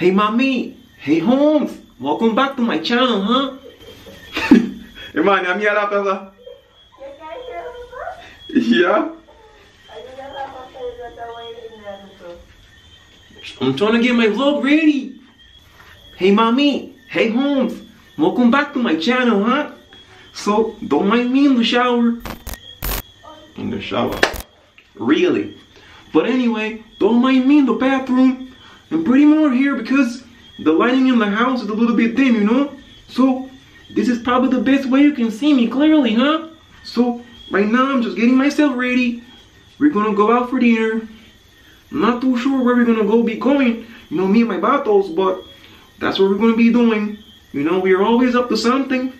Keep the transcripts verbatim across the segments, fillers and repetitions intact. Hey, mommy. Hey, Holmes. Welcome back to my channel, huh? Hermana, a minha lata lá. Yeah? I'm trying to get my vlog ready. Hey, mommy. Hey, Holmes. Welcome back to my channel, huh? So, don't mind me in the shower. In the shower. Really. But anyway, don't mind me in the bathroom. I'm pretty more here because the lighting in the house is a little bit dim, you know? So, this is probably the best way you can see me clearly, huh? So, right now I'm just getting myself ready. We're gonna go out for dinner. I'm not too sure where we're gonna go be going, you know, me and my batos, but that's what we're gonna be doing. You know, we're always up to something.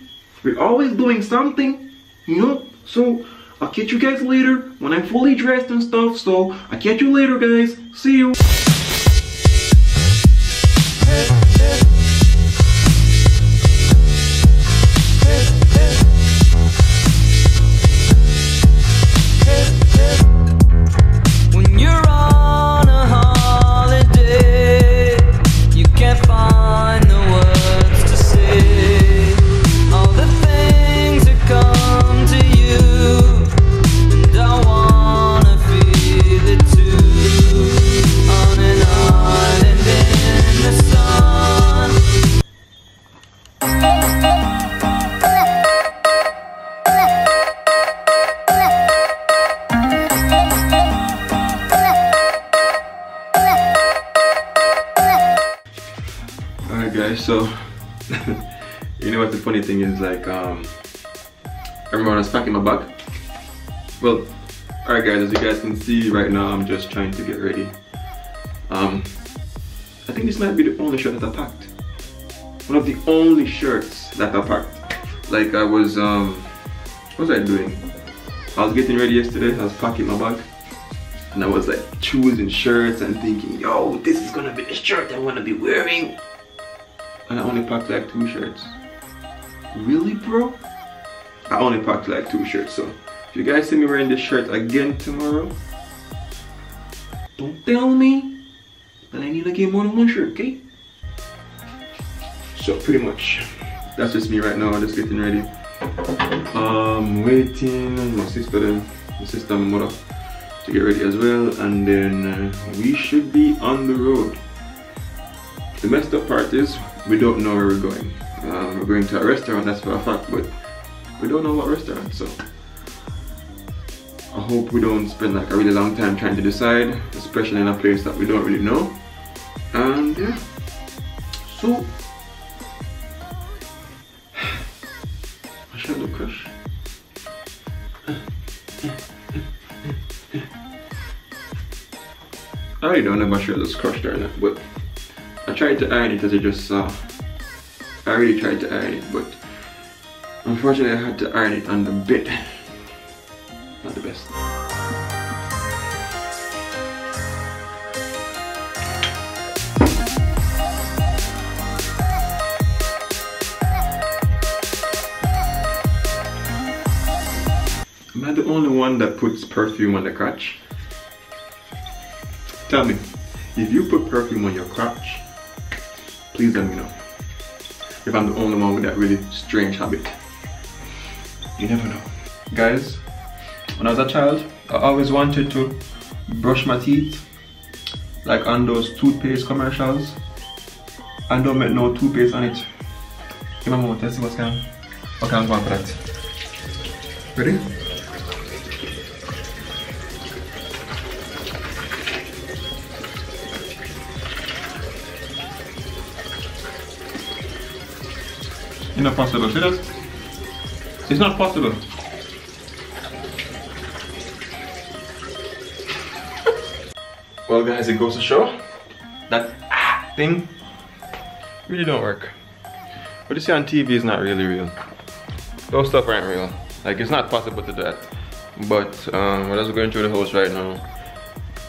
We're always doing something, you know? So, I'll catch you guys later when I'm fully dressed and stuff. So, I'll catch you later, guys. See you. So, you know what the funny thing is, like, um, I remember when I was packing my bag. Well, alright guys, as you guys can see right now, I'm just trying to get ready. Um, I think this might be the only shirt that I packed. One of the only shirts that I packed. Like, I was, um, what was I doing? I was getting ready yesterday, I was packing my bag. And I was like, choosing shirts and thinking, yo, this is gonna be the shirt I'm gonna be wearing. And I only packed like two shirts. Really, bro? I only packed like two shirts. So if you guys see me wearing this shirt again tomorrow, don't tell me that I need to get more than one shirt, okay? So pretty much, that's just me right now. I'm just getting ready. Um, waiting on my sister, then my sister and my mother to get ready as well, and then uh, we should be on the road. The messed up part is, we don't know where we're going. Um, we're going to a restaurant, that's for a fact, but we don't know what restaurant, so I hope we don't spend like a really long time trying to decide, especially in a place that we don't really know. And yeah, so I shall look crush. I really don't know if my shirt is crushed or not, but I tried to iron it as I just saw. I really tried to iron it, but unfortunately I had to iron it on the bit. Not the best. Am I the only one that puts perfume on the crotch? Tell me, if you put perfume on your crotch, please let me know. If I'm the only one with that really strange habit. You never know. Guys, when I was a child, I always wanted to brush my teeth. Like on those toothpaste commercials. And don't make no toothpaste on it. Give me a moment, let's see what's going on. Okay, I'm going for that. Ready? It's not possible, see that? It's not possible. Well guys, it goes to show that ah thing really don't work. What you see on T V is not really real. Those stuff aren't real. Like, it's not possible to do that. But um, well, as we're going through the house right now,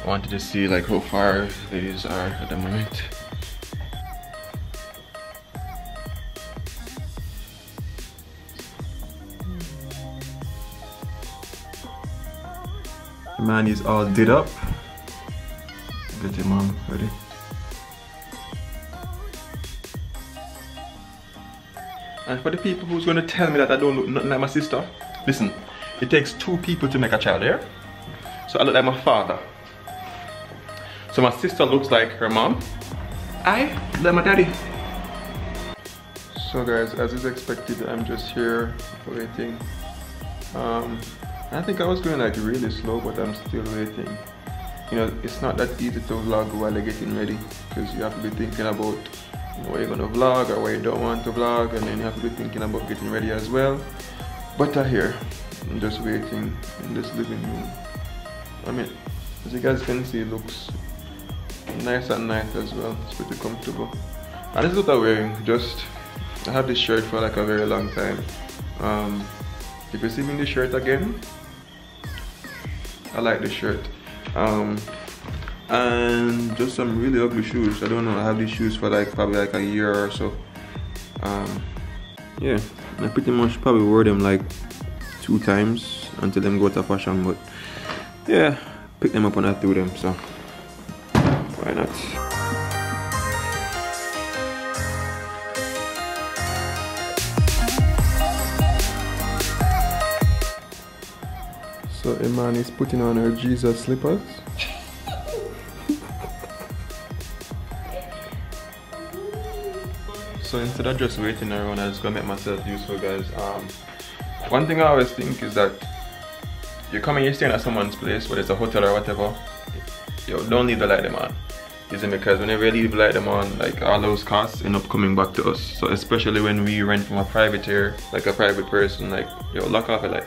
I wanted to see like how far these are at the moment. Man is all did up. Get your mom ready. And for the people who's going to tell me that I don't look nothing like my sister, listen, it takes two people to make a child, yeah? So I look like my father. So my sister looks like her mom. I look like my daddy. So guys, as is expected, I'm just here waiting. Um, I think I was going like really slow, but I'm still waiting. You know, it's not that easy to vlog while you're getting ready, because you have to be thinking about where you're gonna vlog or where you don't want to vlog, and then you have to be thinking about getting ready as well. But I'm here, I'm just waiting in this living room. I mean, as you guys can see, it looks nice at night as well. It's pretty comfortable. And this is what I'm wearing. Just, I have this shirt for like a very long time. Um, if you're seeing this shirt again, I like this shirt. Um, and just some really ugly shoes. I don't know, I have these shoes for like probably like a year or so. Um, yeah, I pretty much probably wore them like two times until them go to fashion, but yeah, pick them up and I threw them, so why not? So Iman is putting on her Jesus slippers. So instead of just waiting around, I just gonna make myself useful, guys. Um, one thing I always think is that you're coming, you're staying at someone's place, whether it's a hotel or whatever, yo, don't leave the light them on. Isn't because whenever you leave the light them on, like all those costs end up coming back to us. So especially when we rent from a privateer, like a private person, like yo, lock off a light.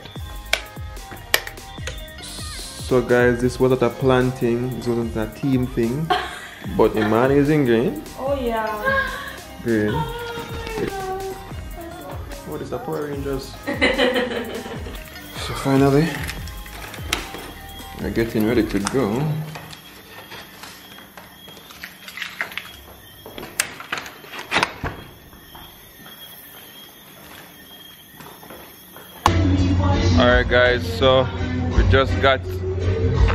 So guys, this wasn't a plan thing, this wasn't a team thing, but Iman is in green. Oh yeah. Green. What is the Power Rangers? So finally, we're getting ready to go. Alright guys, so we just got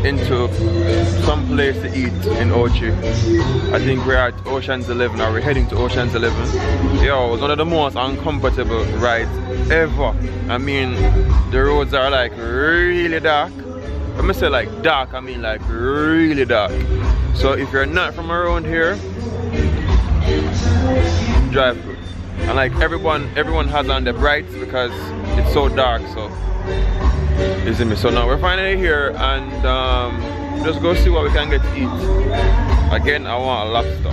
into some place to eat in Ocho. I think we're at Ocean's Eleven, or we're heading to Ocean's Eleven. Yo, it was one of the most uncomfortable rides ever. I mean, the roads are like really dark. When I say like dark, I mean like really dark. So if you're not from around here, drive through. And like everyone, everyone has on their brights because it's so dark. So, you see me? So now we're finally here, and um, just go see what we can get to eat. Again, I want a lobster.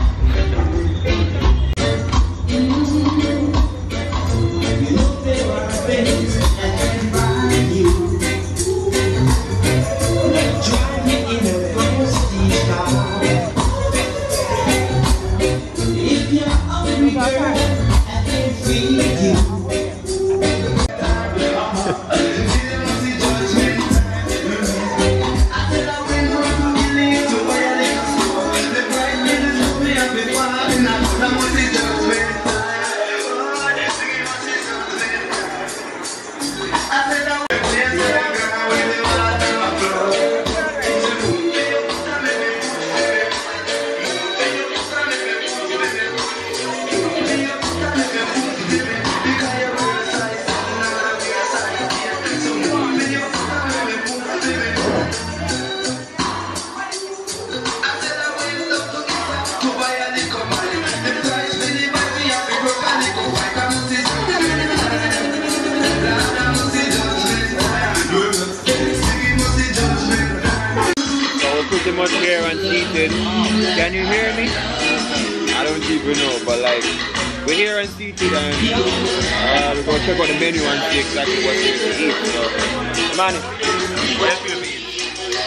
Much here and seated. Can you hear me? I don't even know, but like we're here and seated, and uh, we're gonna check out the menu and see exactly what's here to eat. So, Imani, what else you eat?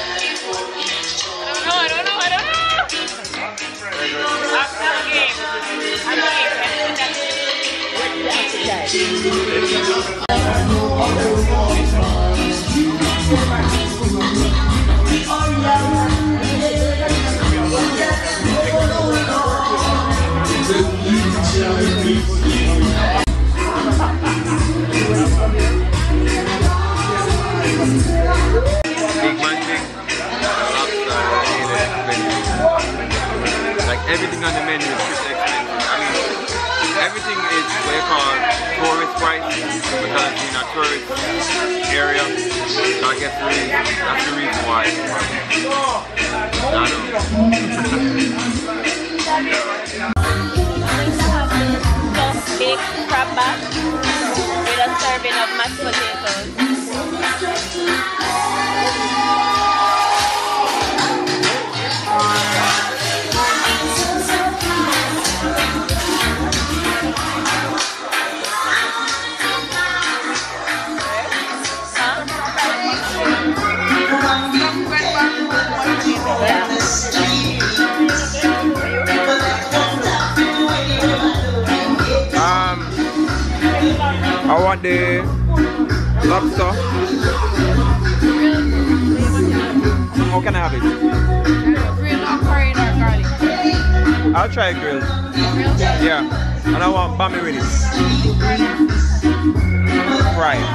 I don't know. I don't know. I don't know. After the game, I don't eat. Oh yeah. Everything on the menu is pretty expensive. I mean, everything is what they call tourist prices because it's a tourist area. So I guess really, that's the reason why. Just baked crabba with a serving of mashed potatoes. I want the lobster. How can I have it? Grilled ocarina or garlic? I'll try grilled. Grilled? Yeah. And I want bami with it. Fried.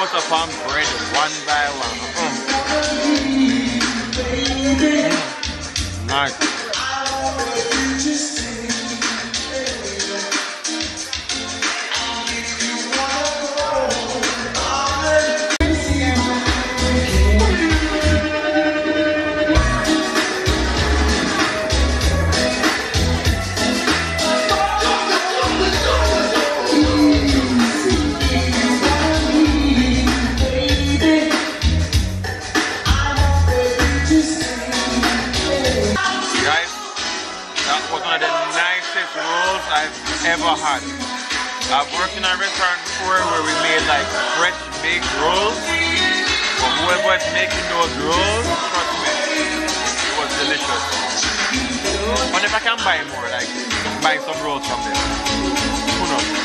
Butter palm bread one by one. Mm. Nice. Ever had. I've worked in a restaurant before where we made like fresh baked rolls, but whoever's making those rolls, trust me, it was delicious. But if I can buy more, like buy some rolls from them, who knows?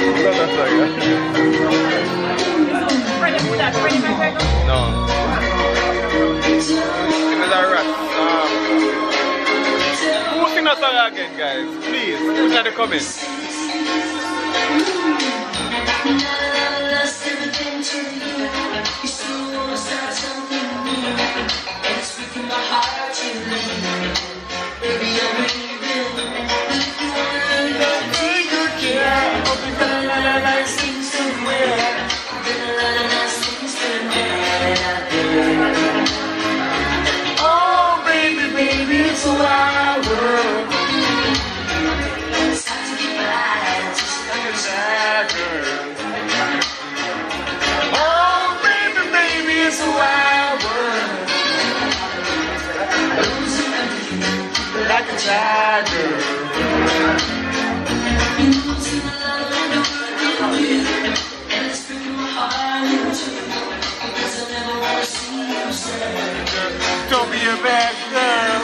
No. Because I rap. Um, who sing that song again, guys? Please, put in the comments. Don't be a bad girl.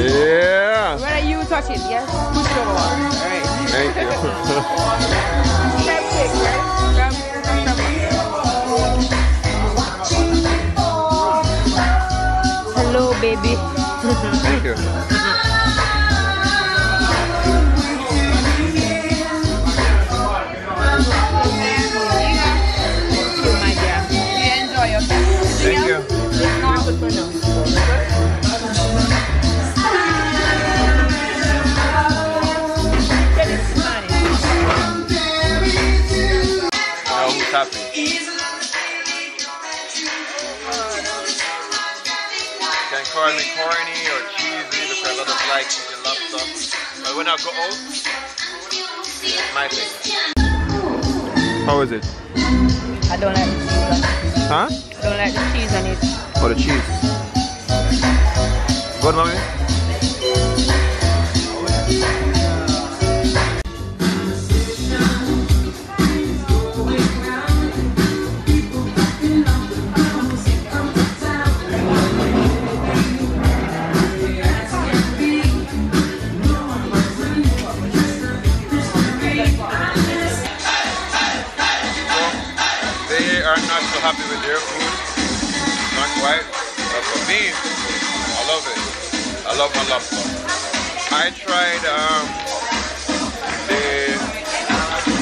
Yes, push it over. All right. Thank you. Grab cake, right? Grab, grab, grab. Hello, baby. Thank you. Thank you, my dear. You enjoy your cake. Thank you. It's not good for now. Corny or cheesy because I love the like and love stuff. But when I go out, it's my thing. How is it? I don't like the cheese on it. Huh? I don't like the cheese on it. Oh, the cheese. Good, mommy? Happy with their food, not quite, but for me, I love it. I love my lobster. I tried um, the,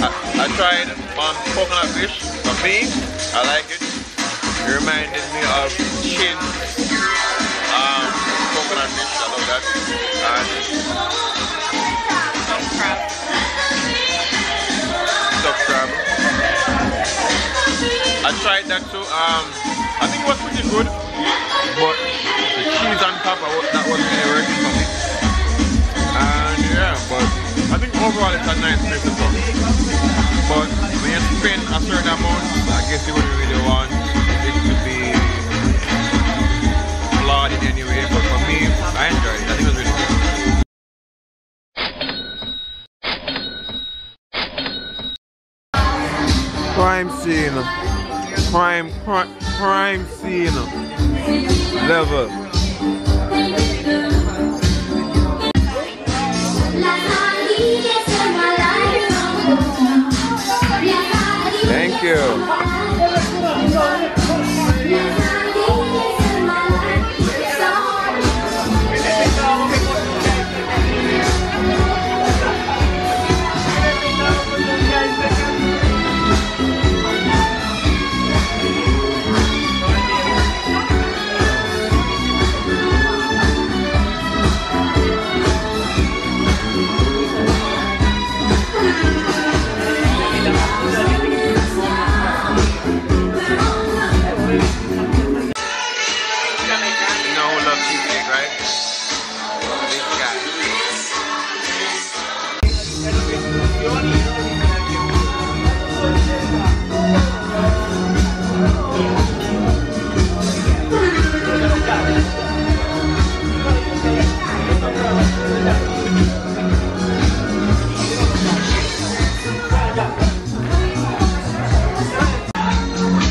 I, I tried um, coconut fish. For me, I like it. It reminded me of chin um, coconut fish. I love that. And stuffed crab. Stuffed crab. I tried that too. Um, I think it was pretty good, but the cheese on top, I, that wasn't really working for me. And yeah, but I think overall it's a nice place to go. But when you spend a certain amount, I guess you wouldn't really want it to be flawed in any way. But for me, I enjoyed it. I think it was really good. Crime scene. Prime, prime, prime scene level. Thank you. Thank you.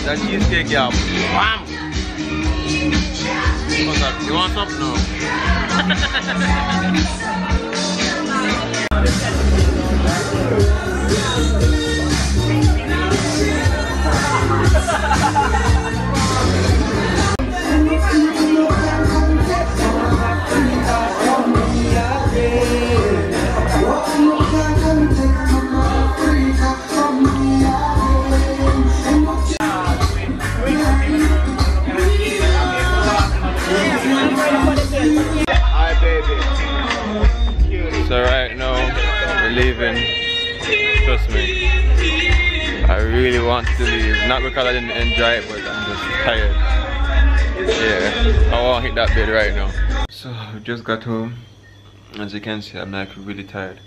That cheesecake, yeah. Bam! What's up? You want some? No. So right now we're leaving. Trust me, I really want to leave. Not because I didn't enjoy it, but I'm just tired. Yeah, I want to hit that bed right now. So I just got home. As you can see, I'm like really tired.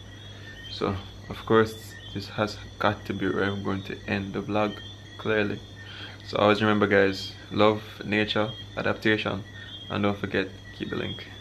So of course this has got to be where I'm going to end the vlog, clearly. So always remember guys, love, nature, adaptation, and don't forget, keep the link.